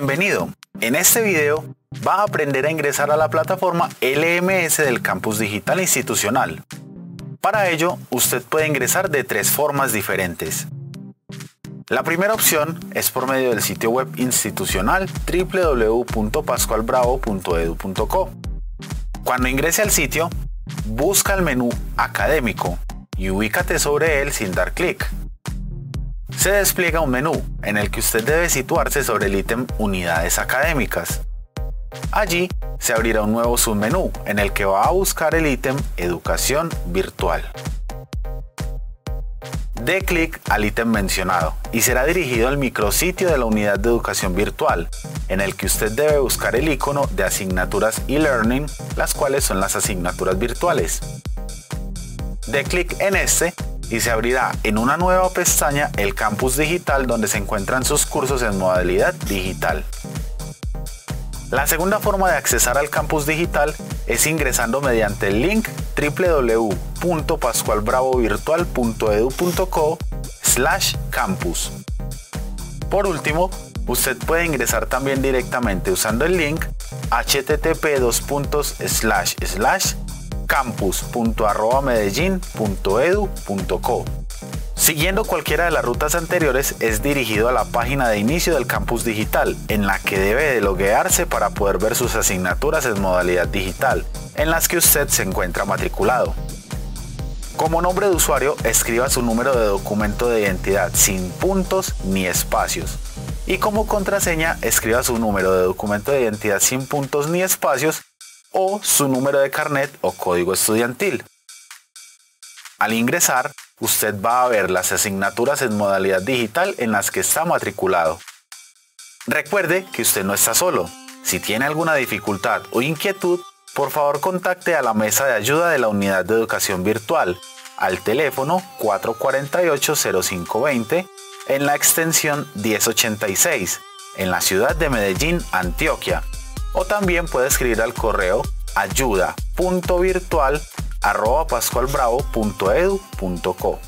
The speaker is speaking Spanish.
Bienvenido. En este video vas a aprender a ingresar a la plataforma LMS del Campus Digital Institucional. Para ello, usted puede ingresar de tres formas diferentes. La primera opción es por medio del sitio web institucional www.pascualbravo.edu.co. Cuando ingrese al sitio, busca el menú Académico y ubícate sobre él sin dar clic. Se despliega un menú en el que usted debe situarse sobre el ítem Unidades Académicas. Allí se abrirá un nuevo submenú en el que va a buscar el ítem Educación Virtual. Dé clic al ítem mencionado y será dirigido al micrositio de la Unidad de Educación Virtual, en el que usted debe buscar el icono de asignaturas e-learning, las cuales son las asignaturas virtuales. Dé clic en este y se abrirá en una nueva pestaña el campus digital, donde se encuentran sus cursos en modalidad digital. La segunda forma de accesar al campus digital es ingresando mediante el link www.pascualbravovirtual.edu.co/campus. Por último, usted puede ingresar también directamente usando el link http://campus.arroba.medellin.edu.co. Siguiendo cualquiera de las rutas anteriores, es dirigido a la página de inicio del campus digital, en la que debe de loguearse para poder ver sus asignaturas en modalidad digital, en las que usted se encuentra matriculado. Como nombre de usuario, escriba su número de documento de identidad sin puntos ni espacios. Y como contraseña, escriba su número de documento de identidad sin puntos ni espacios o su número de carnet o código estudiantil. Al ingresar, usted va a ver las asignaturas en modalidad digital en las que está matriculado. Recuerde que usted no está solo. Si tiene alguna dificultad o inquietud, por favor contacte a la Mesa de Ayuda de la Unidad de Educación Virtual al teléfono 448-0520 en la extensión 1086 en la ciudad de Medellín, Antioquia. O también puede escribir al correo ayuda.virtual@pascualbravo.edu.co.